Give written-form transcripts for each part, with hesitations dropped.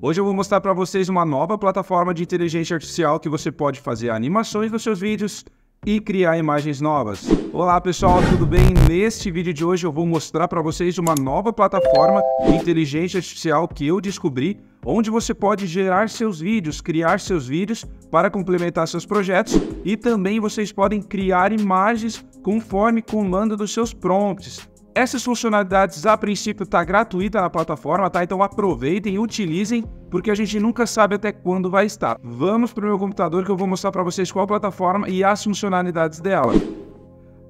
Hoje eu vou mostrar para vocês uma nova plataforma de inteligência artificial que você pode fazer animações nos seus vídeos e criar imagens novas. Olá pessoal, tudo bem? Neste vídeo de hoje eu vou mostrar para vocês uma nova plataforma de inteligência artificial que eu descobri, onde você pode gerar seus vídeos, criar seus vídeos para complementar seus projetos e também vocês podem criar imagens conforme comando dos seus prompts. Essas funcionalidades a princípio tá gratuita na plataforma, tá? Então aproveitem e utilizem, porque a gente nunca sabe até quando vai estar. Vamos pro meu computador que eu vou mostrar para vocês qual plataforma e as funcionalidades dela.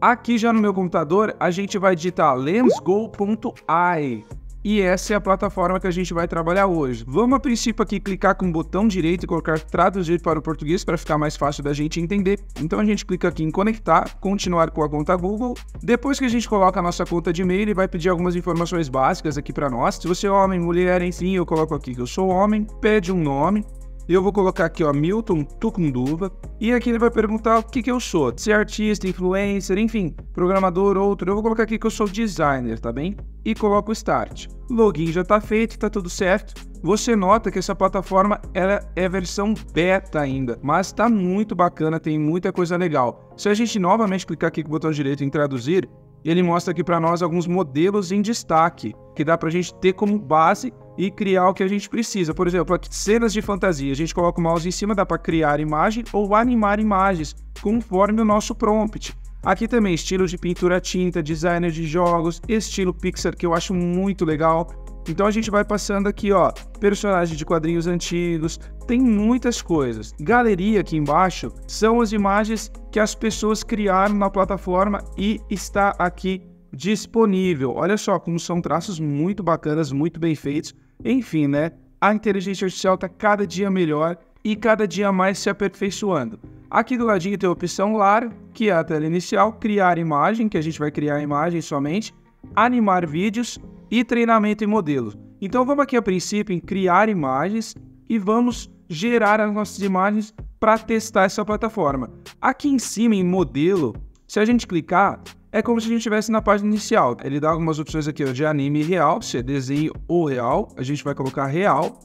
Aqui já no meu computador a gente vai digitar LensGo.ai e essa é a plataforma que a gente vai trabalhar hoje. Vamos a princípio aqui clicar com o botão direito e colocar traduzir para o português para ficar mais fácil da gente entender. Então a gente clica aqui em conectar, continuar com a conta Google. Depois que a gente coloca a nossa conta de e-mail, ele vai pedir algumas informações básicas aqui para nós. Se você é homem, mulher, enfim, eu coloco aqui que eu sou homem, pede um nome. Eu vou colocar aqui, ó, Milton Tucunduva. E aqui ele vai perguntar o que que eu sou. Se é artista, influencer, enfim, programador, outro. Eu vou colocar aqui que eu sou designer, tá bem? E coloco Start. Login já tá feito, tá tudo certo. Você nota que essa plataforma ela é versão beta ainda, mas tá muito bacana, tem muita coisa legal. Se a gente novamente clicar aqui com o botão direito em traduzir, ele mostra aqui para nós alguns modelos em destaque, que dá pra gente ter como base e criar o que a gente precisa. Por exemplo, aqui, cenas de fantasia. A gente coloca o mouse em cima, dá para criar imagem ou animar imagens, conforme o nosso prompt. Aqui também, estilos de pintura a tinta, designer de jogos, estilo Pixar, que eu acho muito legal. Então a gente vai passando aqui, ó, personagens de quadrinhos antigos, tem muitas coisas. Galeria aqui embaixo são as imagens que as pessoas criaram na plataforma e está aqui disponível. Olha só como são traços muito bacanas, muito bem feitos. Enfim, né? A inteligência artificial está cada dia melhor e cada dia mais se aperfeiçoando. Aqui do ladinho tem a opção Lar, que é a tela inicial, criar imagem, que a gente vai criar imagem somente, animar vídeos e treinamento e modelos. Então vamos aqui a princípio em criar imagens e vamos gerar as nossas imagens para testar essa plataforma. Aqui em cima em modelo, se a gente clicar, é como se a gente estivesse na página inicial. Ele dá algumas opções aqui, ó, de anime real, se é desenho ou real, a gente vai colocar real.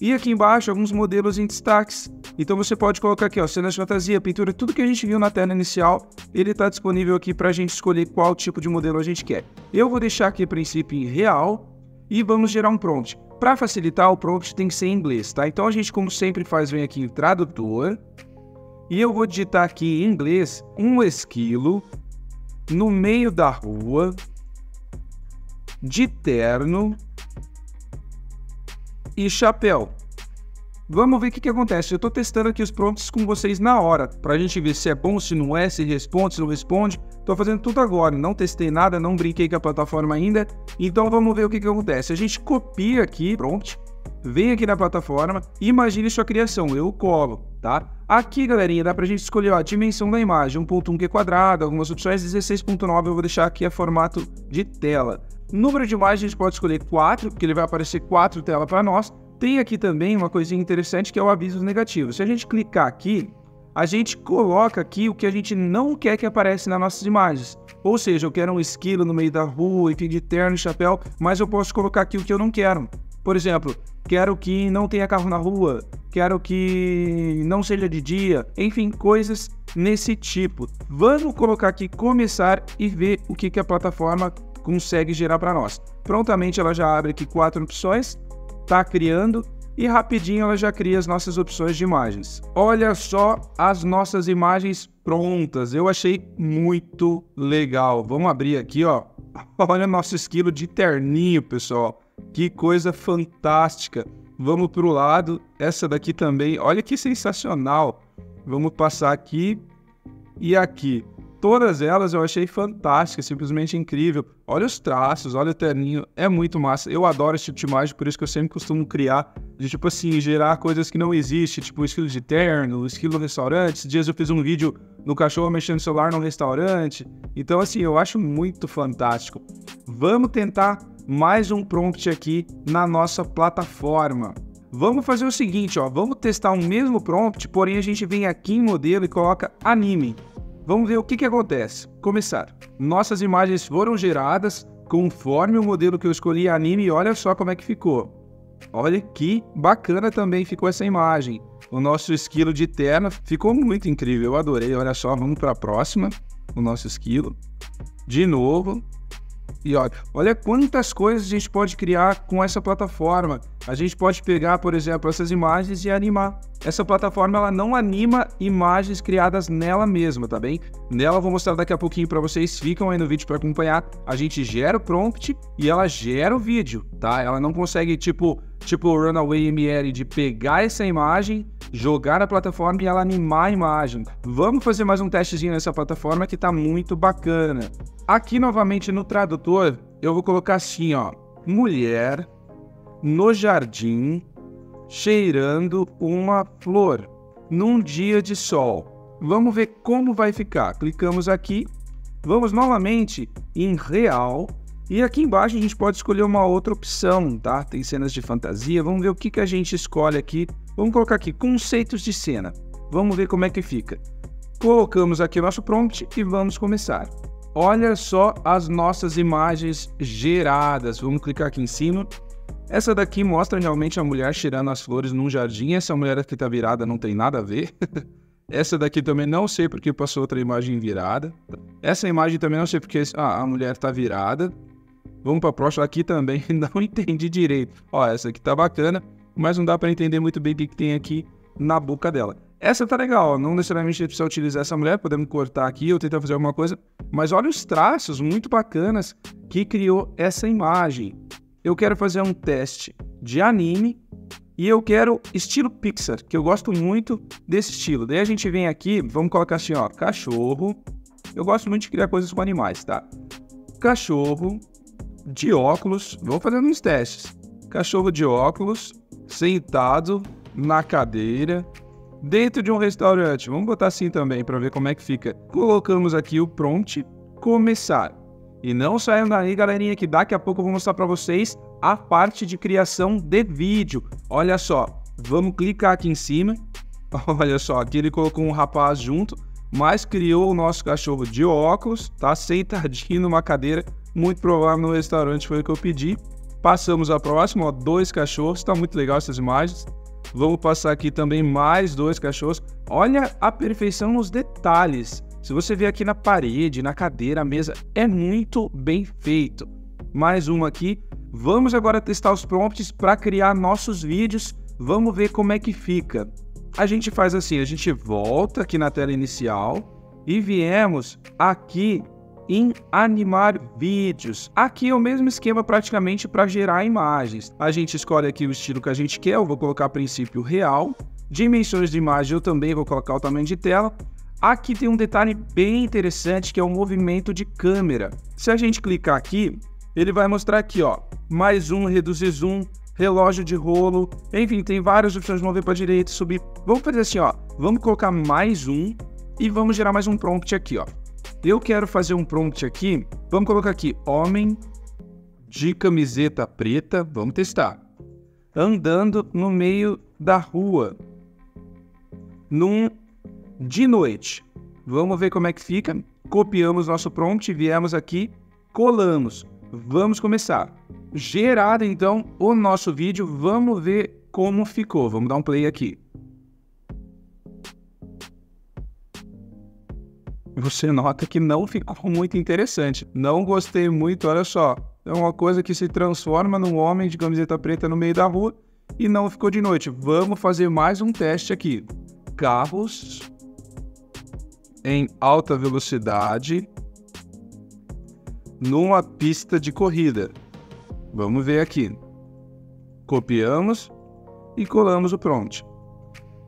E aqui embaixo, alguns modelos em destaques. Então você pode colocar aqui, ó, cenas de fantasia, pintura, tudo que a gente viu na tela inicial, ele está disponível aqui para a gente escolher qual tipo de modelo a gente quer. Eu vou deixar aqui, a princípio, em real e vamos gerar um prompt. Para facilitar, o prompt tem que ser em inglês, tá? Então a gente, como sempre faz, vem aqui em tradutor e eu vou digitar aqui em inglês um esquilo no meio da rua, de terno e chapéu. Vamos ver o que que acontece. Eu estou testando aqui os prompts com vocês na hora, para a gente ver se é bom, se não é, se responde, se não responde. Estou fazendo tudo agora, não testei nada, não brinquei com a plataforma ainda. Então vamos ver o que que acontece. A gente copia aqui prompt, vem aqui na plataforma, imagine sua criação, eu colo, tá? Aqui, galerinha, dá pra gente escolher, ó, a dimensão da imagem, 1.1 Q², algumas opções, 16.9, eu vou deixar aqui a formato de tela. Número de imagens, a gente pode escolher 4, porque ele vai aparecer 4 telas para nós. Tem aqui também uma coisinha interessante, que é o aviso negativo. Se a gente clicar aqui, a gente coloca aqui o que a gente não quer que apareça nas nossas imagens. Ou seja, eu quero um esquilo no meio da rua, enfim, de terno e chapéu, mas eu posso colocar aqui o que eu não quero. Por exemplo, quero que não tenha carro na rua, quero que não seja de dia, enfim, coisas nesse tipo. Vamos colocar aqui começar e ver o que que a plataforma consegue gerar para nós. Prontamente ela já abre aqui 4 opções, tá criando e rapidinho ela já cria as nossas opções de imagens. Olha só as nossas imagens prontas, eu achei muito legal. Vamos abrir aqui, ó. Olha o nosso esquilo de terninho, pessoal. Que coisa fantástica. Vamos para o lado. Essa daqui também. Olha que sensacional. Vamos passar aqui e aqui. Todas elas eu achei fantásticas, simplesmente incrível. Olha os traços, olha o terninho. É muito massa. Eu adoro esse tipo de imagem, por isso que eu sempre costumo criar. De, tipo assim, gerar coisas que não existem. Tipo, estilo de terno, estilo restaurante. Esses dias eu fiz um vídeo no cachorro mexendo no celular num restaurante. Então, assim, eu acho muito fantástico. Vamos tentar mais um prompt aqui na nossa plataforma. Vamos fazer o seguinte, ó, vamos testar o mesmo prompt, porém a gente vem aqui em modelo e coloca anime. Vamos ver o que que acontece. Começar. Nossas imagens foram geradas conforme o modelo que eu escolhi anime e olha só como é que ficou. Olha que bacana também ficou essa imagem. O nosso esquilo de terno ficou muito incrível, eu adorei. Olha só, vamos para a próxima. O nosso esquilo. De novo. E olha quantas coisas a gente pode criar com essa plataforma. A gente pode pegar, por exemplo, essas imagens e animar. Essa plataforma ela não anima imagens criadas nela mesma, tá bem? Nela eu vou mostrar daqui a pouquinho para vocês, ficam aí no vídeo para acompanhar. A gente gera o prompt e ela gera o vídeo, tá? Ela não consegue, tipo o Runaway ML, de pegar essa imagem, jogar na plataforma e ela animar a imagem. Vamos fazer mais um testezinho nessa plataforma que tá muito bacana. Aqui novamente no tradutor, eu vou colocar assim, ó. Mulher no jardim cheirando uma flor num dia de sol. Vamos ver como vai ficar. Clicamos aqui. Vamos novamente em real. E aqui embaixo a gente pode escolher uma outra opção, tá? Tem cenas de fantasia. Vamos ver o que a gente escolhe aqui. Vamos colocar aqui conceitos de cena. Vamos ver como é que fica. Colocamos aqui o nosso prompt e vamos começar. Olha só as nossas imagens geradas. Vamos clicar aqui em cima. Essa daqui mostra realmente a mulher cheirando as flores num jardim. Essa mulher aqui tá virada, não tem nada a ver. Essa daqui também não sei porque passou outra imagem virada. Essa imagem também não sei porque a mulher tá virada. Vamos para a próxima aqui também, não entendi direito. Ó, essa aqui tá bacana, mas não dá para entender muito bem o que tem aqui na boca dela. Essa tá legal, ó. Não necessariamente precisa utilizar essa mulher, podemos cortar aqui ou tentar fazer alguma coisa. Mas olha os traços muito bacanas que criou essa imagem. Eu quero fazer um teste de anime e eu quero estilo Pixar, que eu gosto muito desse estilo. Daí a gente vem aqui, vamos colocar assim, ó, cachorro. Eu gosto muito de criar coisas com animais, tá? Cachorro de óculos, vou fazer uns testes. Cachorro de óculos, sentado na cadeira, dentro de um restaurante. Vamos botar assim também para ver como é que fica. Colocamos aqui o prompt, começar. E não saiam daí, galerinha, que daqui a pouco eu vou mostrar para vocês a parte de criação de vídeo. Olha só, vamos clicar aqui em cima. Olha só, aqui ele colocou um rapaz junto, mas criou o nosso cachorro de óculos, tá? Sentadinho numa cadeira. Muito provável no restaurante foi o que eu pedi. Passamos a próxima, ó, dois cachorros. Tá muito legal essas imagens. Vamos passar aqui também mais dois cachorros. Olha a perfeição nos detalhes. Se você ver aqui na parede, na cadeira, a mesa, é muito bem feito. Mais uma aqui. Vamos agora testar os prompts para criar nossos vídeos. Vamos ver como é que fica. A gente faz assim, a gente volta aqui na tela inicial e viemos aqui em animar vídeos. Aqui é o mesmo esquema praticamente para gerar imagens. A gente escolhe aqui o estilo que a gente quer. Eu vou colocar a princípio real. Dimensões de imagem eu também vou colocar o tamanho de tela. Aqui tem um detalhe bem interessante que é o movimento de câmera. Se a gente clicar aqui, ele vai mostrar aqui, ó, mais um, reduzir zoom, relógio de rolo. Enfim, tem várias opções de mover para direita, subir. Vamos fazer assim, ó. Vamos colocar mais um e vamos gerar mais um prompt aqui, ó. Eu quero fazer um prompt aqui, vamos colocar aqui, homem de camiseta preta, vamos testar, andando no meio da rua, de noite, vamos ver como é que fica. Copiamos nosso prompt, viemos aqui, colamos, vamos começar, gerado então o nosso vídeo, vamos ver como ficou, vamos dar um play aqui. Você nota que não ficou muito interessante. Não gostei muito, olha só. É uma coisa que se transforma num homem de camiseta preta no meio da rua e não ficou de noite. Vamos fazer mais um teste aqui. Carros em alta velocidade numa pista de corrida. Vamos ver aqui. Copiamos e colamos o prompt.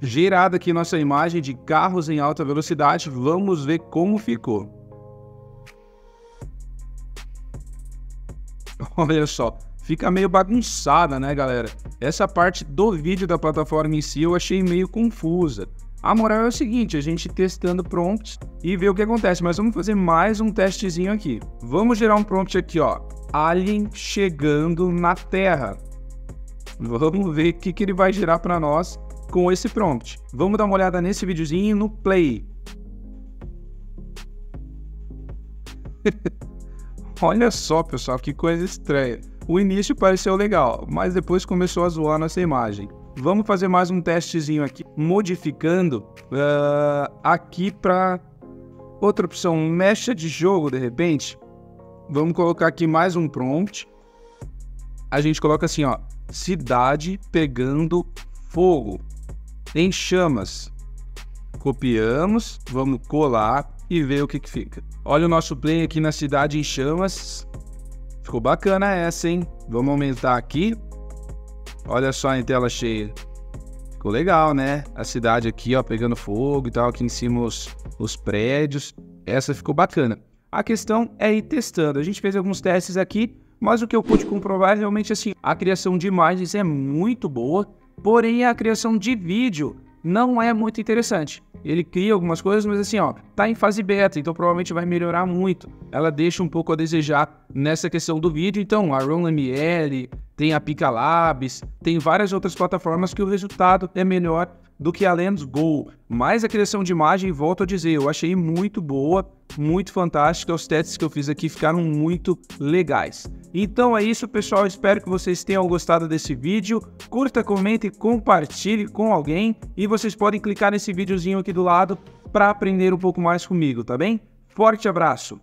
Gerada aqui nossa imagem de carros em alta velocidade, vamos ver como ficou. Olha só, fica meio bagunçada, né, galera? Essa parte do vídeo da plataforma em si eu achei meio confusa. A moral é o seguinte, a gente testando prompts e ver o que acontece, mas vamos fazer mais um testezinho aqui. Vamos gerar um prompt aqui, ó, alien chegando na Terra. Vamos ver o que ele vai gerar para nós com esse prompt. Vamos dar uma olhada nesse videozinho no play. Olha só, pessoal, que coisa estranha. O início pareceu legal, mas depois começou a zoar nossa imagem. Vamos fazer mais um testezinho aqui, modificando aqui para outra opção, mecha de jogo de repente. Vamos colocar aqui mais um prompt. A gente coloca assim, ó, cidade pegando fogo, em chamas. Copiamos, vamos colar e ver o que que fica. Olha o nosso play aqui na cidade em chamas. Ficou bacana essa, hein? Vamos aumentar aqui. Olha só em tela cheia. Ficou legal, né? A cidade aqui, ó, pegando fogo e tal. Aqui em cima os prédios. Essa ficou bacana. A questão é ir testando. A gente fez alguns testes aqui, mas o que eu pude comprovar é realmente assim, a criação de imagens é muito boa, porém a criação de vídeo não é muito interessante. Ele cria algumas coisas, mas assim, ó, tá em fase beta, então provavelmente vai melhorar muito. Ela deixa um pouco a desejar nessa questão do vídeo. Então, a Runaway ML, tem a Pika Labs, tem várias outras plataformas que o resultado é melhor do que a LensGo. Mas a criação de imagem, volto a dizer, eu achei muito boa, muito fantástica. Os testes que eu fiz aqui ficaram muito legais. Então é isso, pessoal. Espero que vocês tenham gostado desse vídeo. Curta, comente, compartilhe com alguém. E vocês podem clicar nesse videozinho aqui do lado para aprender um pouco mais comigo, tá bem? Forte abraço!